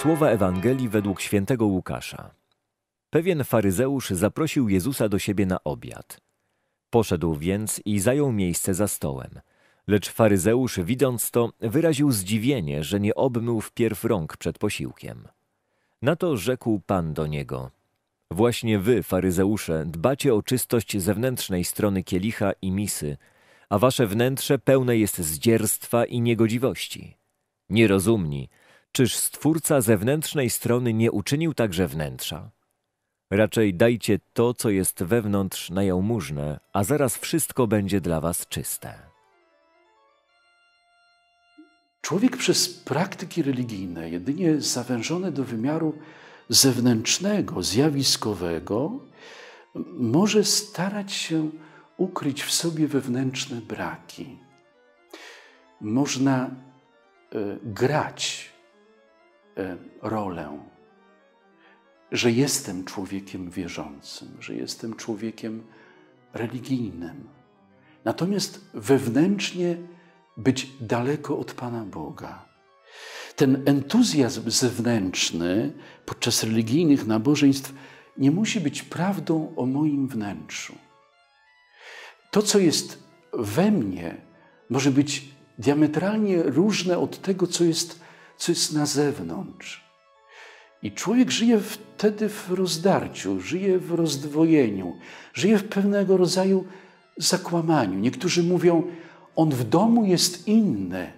Słowa Ewangelii według świętego Łukasza. Pewien faryzeusz zaprosił Jezusa do siebie na obiad. Poszedł więc i zajął miejsce za stołem. Lecz faryzeusz, widząc to, wyraził zdziwienie, że nie obmył wpierw rąk przed posiłkiem. Na to rzekł Pan do niego: właśnie wy, faryzeusze, dbacie o czystość zewnętrznej strony kielicha i misy, a wasze wnętrze pełne jest zdzierstwa i niegodziwości. Nierozumni, czyż Stwórca zewnętrznej strony nie uczynił także wnętrza? Raczej dajcie to, co jest wewnątrz, na jałmużnę, a zaraz wszystko będzie dla was czyste. Człowiek przez praktyki religijne, jedynie zawężone do wymiaru zewnętrznego, zjawiskowego, może starać się ukryć w sobie wewnętrzne braki. Można grać rolę, że jestem człowiekiem wierzącym, że jestem człowiekiem religijnym. Natomiast wewnętrznie być daleko od Pana Boga. Ten entuzjazm zewnętrzny podczas religijnych nabożeństw nie musi być prawdą o moim wnętrzu. To, co jest we mnie, może być diametralnie różne od tego, co jest na zewnątrz. I człowiek żyje wtedy w rozdarciu, żyje w rozdwojeniu, żyje w pewnego rodzaju zakłamaniu. Niektórzy mówią, on w domu jest inny,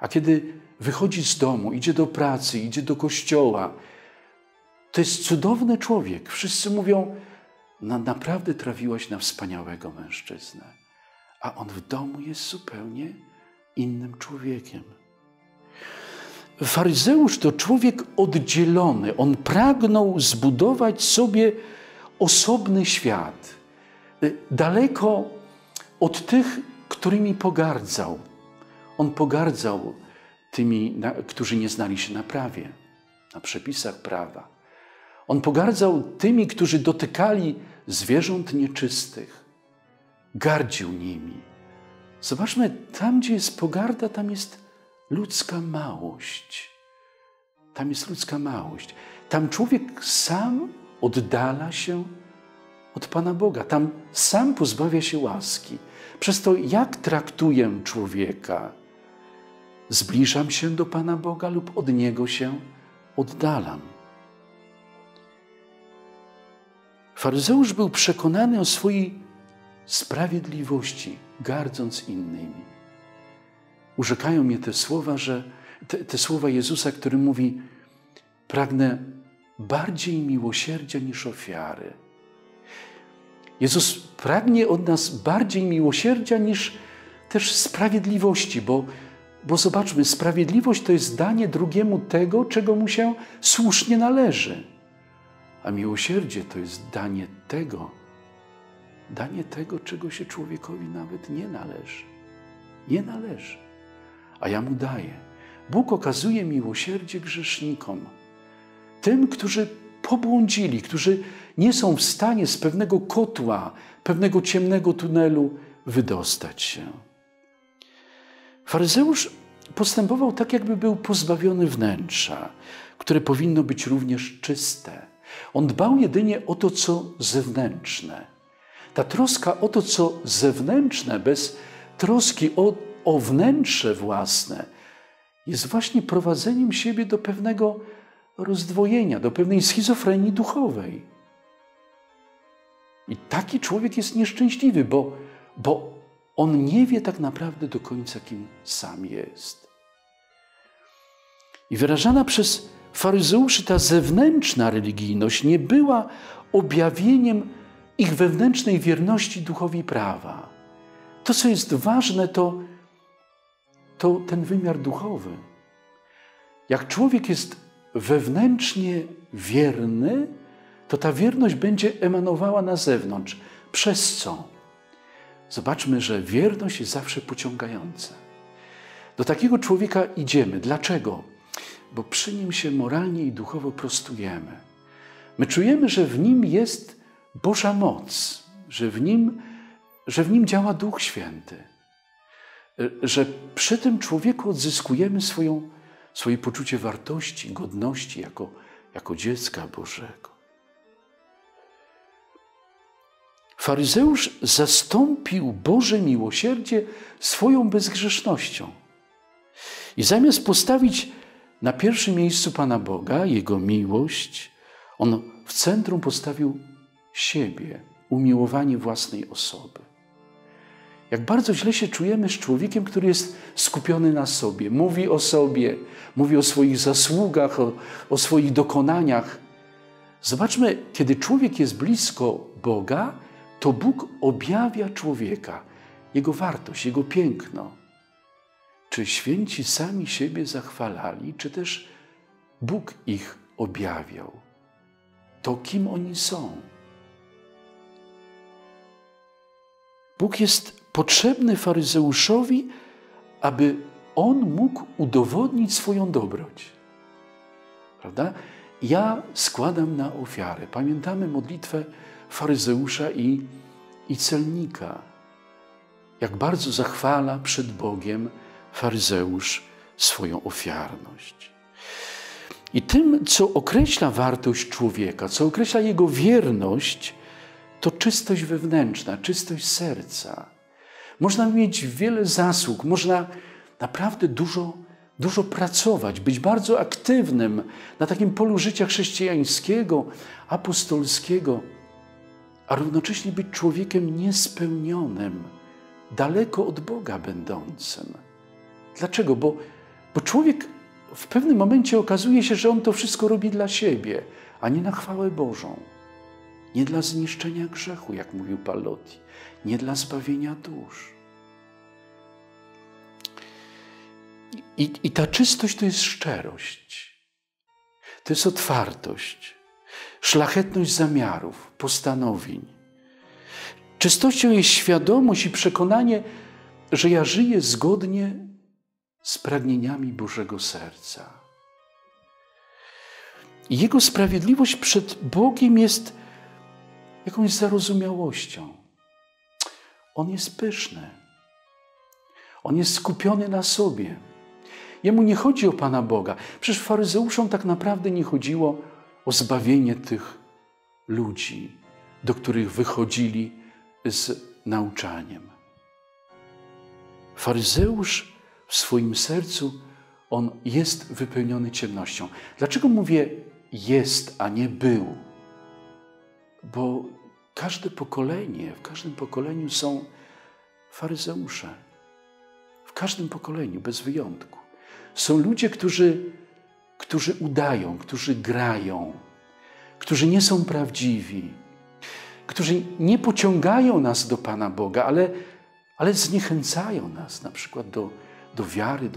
a kiedy wychodzi z domu, idzie do pracy, idzie do kościoła, to jest cudowny człowiek. Wszyscy mówią, no naprawdę trafiłaś na wspaniałego mężczyznę, a on w domu jest zupełnie innym człowiekiem. Faryzeusz to człowiek oddzielony. On pragnął zbudować sobie osobny świat, daleko od tych, którymi pogardzał. On pogardzał tymi, którzy nie znali się na prawie, na przepisach prawa. On pogardzał tymi, którzy dotykali zwierząt nieczystych. Gardził nimi. Zobaczmy, tam gdzie jest pogarda, tam jest ludzka małość. Tam jest ludzka małość. Tam człowiek sam oddala się od Pana Boga. Tam sam pozbawia się łaski. Przez to, jak traktuję człowieka, zbliżam się do Pana Boga lub od Niego się oddalam. Faryzeusz był przekonany o swojej sprawiedliwości, gardząc innymi. Urzekają mnie te słowa, te słowa Jezusa, który mówi: pragnę bardziej miłosierdzia niż ofiary. Jezus pragnie od nas bardziej miłosierdzia niż też sprawiedliwości, bo zobaczmy, sprawiedliwość to jest danie drugiemu tego, czego mu się słusznie należy. A miłosierdzie to jest danie tego, czego się człowiekowi nawet nie należy. Nie należy. A ja mu daję. Bóg okazuje miłosierdzie grzesznikom. Tym, którzy pobłądzili, którzy nie są w stanie z pewnego kotła, pewnego ciemnego tunelu wydostać się. Faryzeusz postępował tak, jakby był pozbawiony wnętrza, które powinno być również czyste. On dbał jedynie o to, co zewnętrzne. Ta troska o to, co zewnętrzne, bez troski o wnętrze własne, jest właśnie prowadzeniem siebie do pewnego rozdwojenia, do pewnej schizofrenii duchowej. I taki człowiek jest nieszczęśliwy, bo on nie wie tak naprawdę do końca, kim sam jest. I wyrażana przez faryzeuszy ta zewnętrzna religijność nie była objawieniem ich wewnętrznej wierności duchowi prawa. To, co jest ważne, to ten wymiar duchowy. Jak człowiek jest wewnętrznie wierny, to ta wierność będzie emanowała na zewnątrz. Przez co? Zobaczmy, że wierność jest zawsze pociągająca. Do takiego człowieka idziemy. Dlaczego? Bo przy nim się moralnie i duchowo prostujemy. My czujemy, że w nim jest Boża moc, że w nim działa Duch Święty, że przy tym człowieku odzyskujemy swoją swoje poczucie wartości, godności jako dziecka Bożego. Faryzeusz zastąpił Boże miłosierdzie swoją bezgrzesznością. I zamiast postawić na pierwszym miejscu Pana Boga, Jego miłość, on w centrum postawił siebie, umiłowanie własnej osoby. Jak bardzo źle się czujemy z człowiekiem, który jest skupiony na sobie, mówi o swoich zasługach, o swoich dokonaniach. Zobaczmy, kiedy człowiek jest blisko Boga, to Bóg objawia człowieka, jego wartość, jego piękno. Czy święci sami siebie zachwalali, czy też Bóg ich objawiał? To, kim oni są? Bóg jest potrzebny faryzeuszowi, aby on mógł udowodnić swoją dobroć. Prawda? Ja składam na ofiarę. Pamiętamy modlitwę faryzeusza i celnika. Jak bardzo zachwala przed Bogiem faryzeusz swoją ofiarność. I tym, co określa wartość człowieka, co określa jego wierność, to czystość wewnętrzna, czystość serca. Można mieć wiele zasług, można naprawdę dużo pracować, być bardzo aktywnym na takim polu życia chrześcijańskiego, apostolskiego, a równocześnie być człowiekiem niespełnionym, daleko od Boga będącym. Dlaczego? Bo człowiek w pewnym momencie okazuje się, że on to wszystko robi dla siebie, a nie na chwałę Bożą. Nie dla zniszczenia grzechu, jak mówił Pallotti, nie dla zbawienia dusz. I ta czystość to jest szczerość, to jest otwartość, szlachetność zamiarów, postanowień. Czystością jest świadomość i przekonanie, że ja żyję zgodnie z pragnieniami Bożego serca. I Jego sprawiedliwość przed Bogiem jest jakąś zarozumiałością. On jest pyszny. On jest skupiony na sobie. Jemu nie chodzi o Pana Boga. Przecież faryzeuszom tak naprawdę nie chodziło o zbawienie tych ludzi, do których wychodzili z nauczaniem. Faryzeusz w swoim sercu, on jest wypełniony ciemnością. Dlaczego mówię jest, a nie był? Bo w każdym pokoleniu są faryzeusze. W każdym pokoleniu, bez wyjątku. Są ludzie, którzy udają, którzy grają, którzy nie są prawdziwi, którzy nie pociągają nas do Pana Boga, ale zniechęcają nas na przykład do wiary,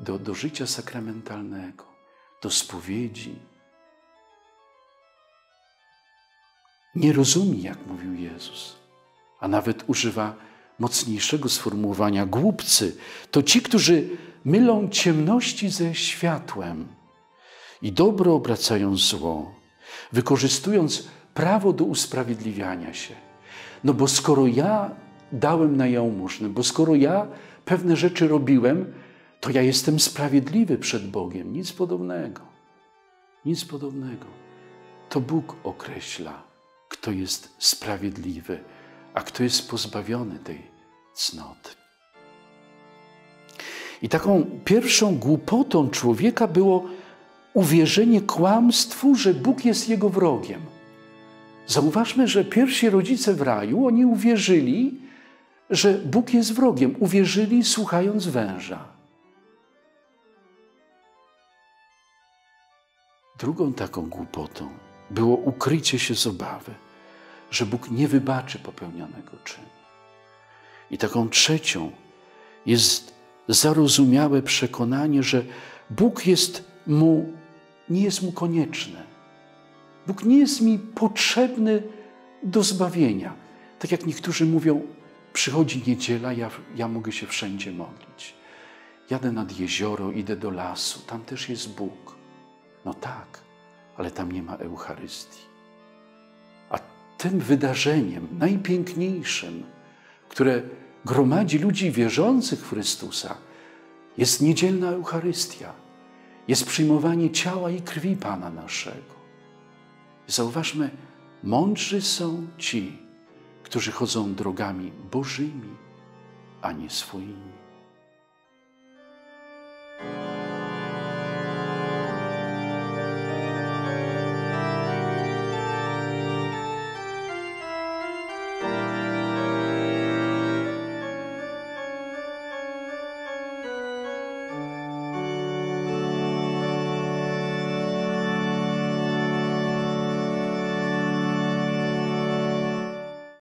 do życia sakramentalnego, do spowiedzi. Nie rozumie, jak mówił Jezus, a nawet używa mocniejszego sformułowania głupcy. To ci, którzy mylą ciemności ze światłem i dobro obracają zło, wykorzystując prawo do usprawiedliwiania się. No bo skoro ja dałem na jałmużnę, bo skoro ja pewne rzeczy robiłem, to ja jestem sprawiedliwy przed Bogiem. Nic podobnego. Nic podobnego. To Bóg określa, kto jest sprawiedliwy, a kto jest pozbawiony tej cnoty. I taką pierwszą głupotą człowieka było uwierzenie kłamstwu, że Bóg jest jego wrogiem. Zauważmy, że pierwsi rodzice w raju, oni uwierzyli, że Bóg jest wrogiem. Uwierzyli, słuchając węża. Drugą taką głupotą było ukrycie się z obawy, że Bóg nie wybaczy popełnionego czynu. I taką trzecią jest zarozumiałe przekonanie, że Bóg nie jest mu konieczny. Bóg nie jest mi potrzebny do zbawienia. Tak jak niektórzy mówią, przychodzi niedziela, ja mogę się wszędzie modlić. Jadę nad jezioro, idę do lasu, tam też jest Bóg. No tak, ale tam nie ma Eucharystii. A tym wydarzeniem najpiękniejszym, które gromadzi ludzi wierzących w Chrystusa, jest niedzielna Eucharystia. jest przyjmowanie ciała i krwi Pana naszego. Zauważmy, mądrzy są ci, którzy chodzą drogami Bożymi, a nie swoimi.